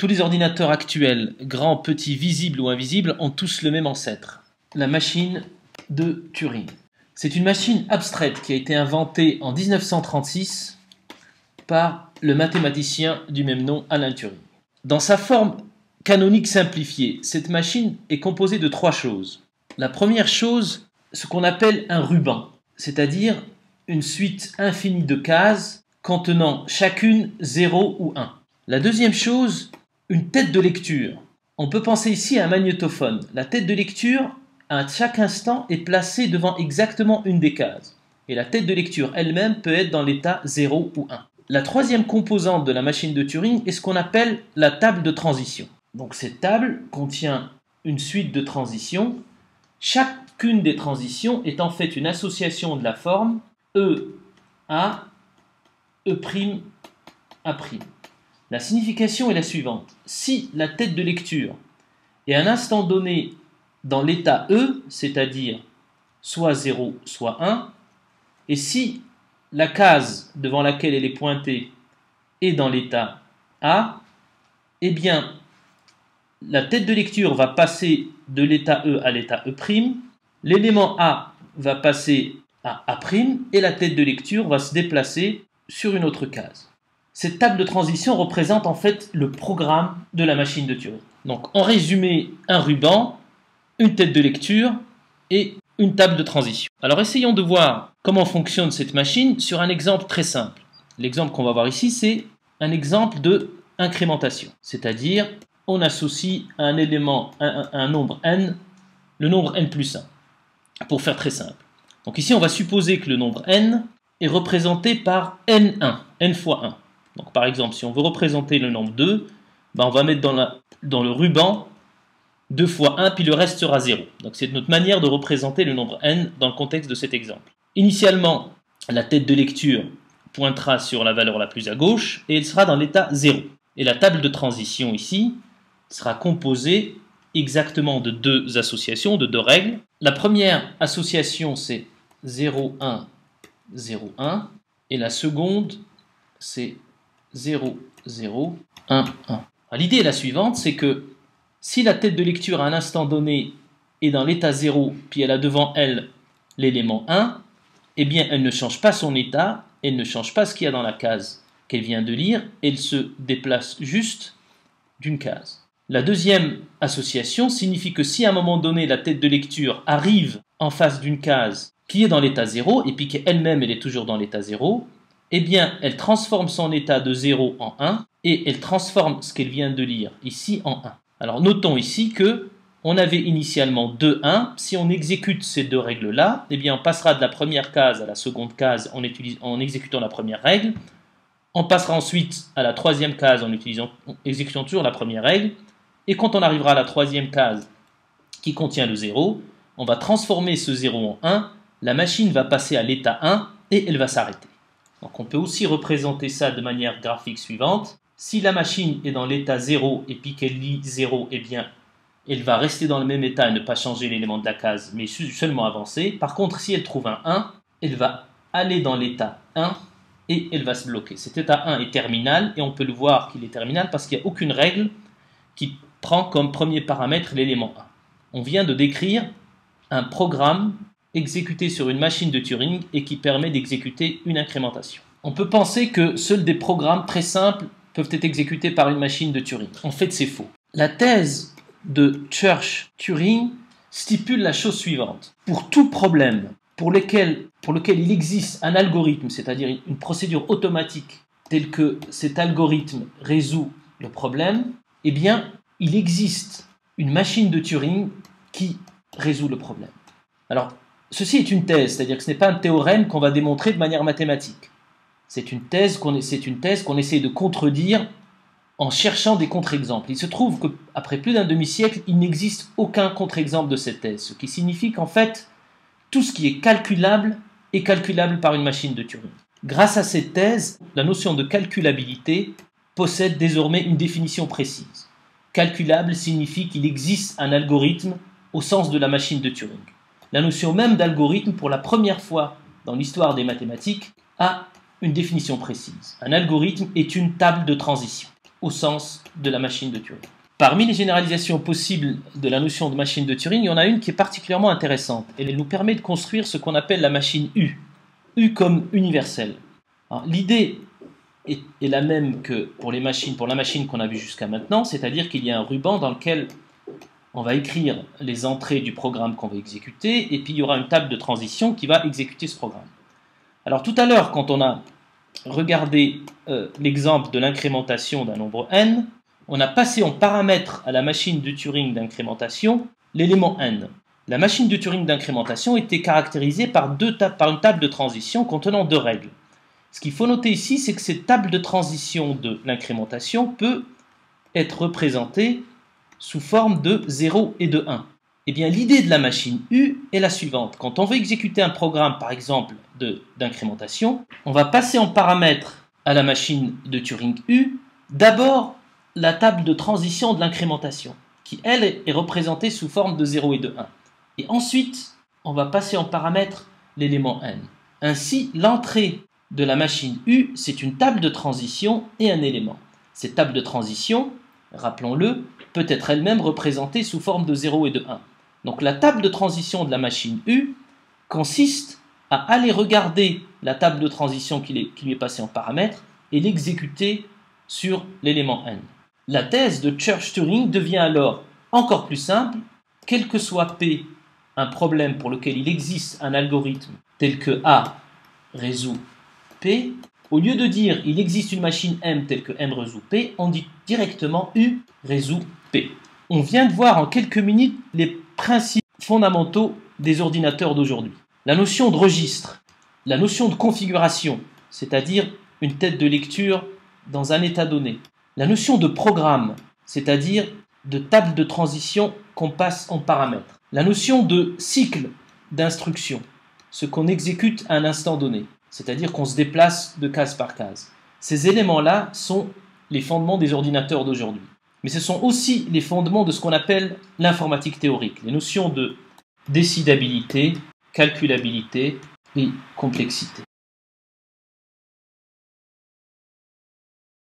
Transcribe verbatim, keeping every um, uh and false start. Tous les ordinateurs actuels, grands, petits, visibles ou invisibles, ont tous le même ancêtre. La machine de Turing. C'est une machine abstraite qui a été inventée en mille neuf cent trente-six par le mathématicien du même nom, Alan Turing. Dans sa forme canonique simplifiée, cette machine est composée de trois choses. La première chose, ce qu'on appelle un ruban, c'est-à-dire une suite infinie de cases contenant chacune zéro ou un. La deuxième chose, une tête de lecture. On peut penser ici à un magnétophone. La tête de lecture, à chaque instant, est placée devant exactement une des cases. Et la tête de lecture elle-même peut être dans l'état zéro ou un. La troisième composante de la machine de Turing est ce qu'on appelle la table de transition. Donc cette table contient une suite de transitions. Chacune des transitions est en fait une association de la forme E, A, E', A'. La signification est la suivante. Si la tête de lecture est à un instant donné dans l'état E, c'est-à-dire soit zéro, soit un, et si la case devant laquelle elle est pointée est dans l'état A, eh bien, la tête de lecture va passer de l'état E à l'état E', l'élément A va passer à A', et la tête de lecture va se déplacer sur une autre case. Cette table de transition représente en fait le programme de la machine de Turing. Donc en résumé, un ruban, une tête de lecture et une table de transition. Alors essayons de voir comment fonctionne cette machine sur un exemple très simple. L'exemple qu'on va voir ici, c'est un exemple de incrémentation. C'est-à-dire, on associe à un élément, un, un nombre n, le nombre n plus un, pour faire très simple. Donc ici, on va supposer que le nombre n est représenté par n un, n fois un. Donc par exemple, si on veut représenter le nombre deux, ben on va mettre dans, la, dans le ruban deux fois un, puis le reste sera zéro. Donc c'est notre manière de représenter le nombre n dans le contexte de cet exemple. Initialement, la tête de lecture pointera sur la valeur la plus à gauche, et elle sera dans l'état zéro. Et la table de transition ici sera composée exactement de deux associations, de deux règles. La première association, c'est zéro, un, zéro, un, et la seconde, c'est zéro, zéro, un, un. L'idée est la suivante, c'est que si la tête de lecture à un instant donné est dans l'état zéro, puis elle a devant elle l'élément un, eh bien elle ne change pas son état, elle ne change pas ce qu'il y a dans la case qu'elle vient de lire, elle se déplace juste d'une case. La deuxième association signifie que si à un moment donné la tête de lecture arrive en face d'une case qui est dans l'état zéro, et puis qu'elle-même elle est toujours dans l'état zéro, eh bien, elle transforme son état de zéro en un, et elle transforme ce qu'elle vient de lire ici en un. Alors, notons ici que on avait initialement deux, un. Si on exécute ces deux règles-là, eh bien, on passera de la première case à la seconde case en, utilis- en exécutant la première règle. On passera ensuite à la troisième case en, utilisant, en exécutant toujours la première règle. Et quand on arrivera à la troisième case qui contient le zéro, on va transformer ce zéro en un. La machine va passer à l'état un et elle va s'arrêter. Donc on peut aussi représenter ça de manière graphique suivante. Si la machine est dans l'état zéro et puis qu'elle lit zéro, eh bien, elle va rester dans le même état et ne pas changer l'élément de la case, mais seulement avancer. Par contre, si elle trouve un un, elle va aller dans l'état un et elle va se bloquer. Cet état un est terminal et on peut le voir qu'il est terminal parce qu'il n'y a aucune règle qui prend comme premier paramètre l'élément un. On vient de décrire un programme exécuté sur une machine de Turing et qui permet d'exécuter une incrémentation. On peut penser que seuls des programmes très simples peuvent être exécutés par une machine de Turing. En fait, c'est faux. La thèse de Church-Turing stipule la chose suivante. Pour tout problème pour lequel, pour lequel il existe un algorithme, c'est-à-dire une procédure automatique telle que cet algorithme résout le problème, eh bien, il existe une machine de Turing qui résout le problème. Alors, ceci est une thèse, c'est-à-dire que ce n'est pas un théorème qu'on va démontrer de manière mathématique. C'est une thèse qu'on qu'on essaie de contredire en cherchant des contre-exemples. Il se trouve qu'après plus d'un demi-siècle, il n'existe aucun contre-exemple de cette thèse, ce qui signifie qu'en fait, tout ce qui est calculable est calculable par une machine de Turing. Grâce à cette thèse, la notion de calculabilité possède désormais une définition précise. Calculable signifie qu'il existe un algorithme au sens de la machine de Turing. La notion même d'algorithme, pour la première fois dans l'histoire des mathématiques, a une définition précise. Un algorithme est une table de transition. au sens de la machine de Turing. Parmi les généralisations possibles de la notion de machine de Turing, il y en a une qui est particulièrement intéressante. Elle nous permet de construire ce qu'on appelle la machine U, U comme universelle. L'idée est la même que pour les machines, pour la machine qu'on a vue jusqu'à maintenant, c'est-à-dire qu'il y a un ruban dans lequel on va écrire les entrées du programme qu'on va exécuter, et puis il y aura une table de transition qui va exécuter ce programme. Alors tout à l'heure, quand on a regardé euh, l'exemple de l'incrémentation d'un nombre n, on a passé en paramètre à la machine de Turing d'incrémentation l'élément n. La machine de Turing d'incrémentation était caractérisée par, deux par une table de transition contenant deux règles. Ce qu'il faut noter ici, c'est que cette table de transition de l'incrémentation peut être représentée sous forme de zéro et de un. Eh bien, l'idée de la machine U est la suivante. Quand on veut exécuter un programme, par exemple, d'incrémentation, on va passer en paramètre à la machine de Turing U, d'abord la table de transition de l'incrémentation, qui, elle, est représentée sous forme de zéro et de un. Et ensuite, on va passer en paramètre l'élément n. Ainsi, l'entrée de la machine U, c'est une table de transition et un élément. Cette table de transition, rappelons-le, peut être elle-même représentée sous forme de zéro et de un. Donc la table de transition de la machine U consiste à aller regarder la table de transition qui lui est passée en paramètre et l'exécuter sur l'élément n. La thèse de Church-Turing devient alors encore plus simple. Quel que soit P, un problème pour lequel il existe un algorithme tel que A résout P, au lieu de dire « il existe une machine M telle que M résout P », on dit directement « U résout P ». On vient de voir en quelques minutes les principes fondamentaux des ordinateurs d'aujourd'hui. La notion de registre, la notion de configuration, c'est-à-dire une tête de lecture dans un état donné. La notion de programme, c'est-à-dire de table de transition qu'on passe en paramètres. La notion de cycle d'instruction, ce qu'on exécute à un instant donné. C'est-à-dire qu'on se déplace de case par case. Ces éléments-là sont les fondements des ordinateurs d'aujourd'hui. Mais ce sont aussi les fondements de ce qu'on appelle l'informatique théorique, les notions de décidabilité, calculabilité et complexité.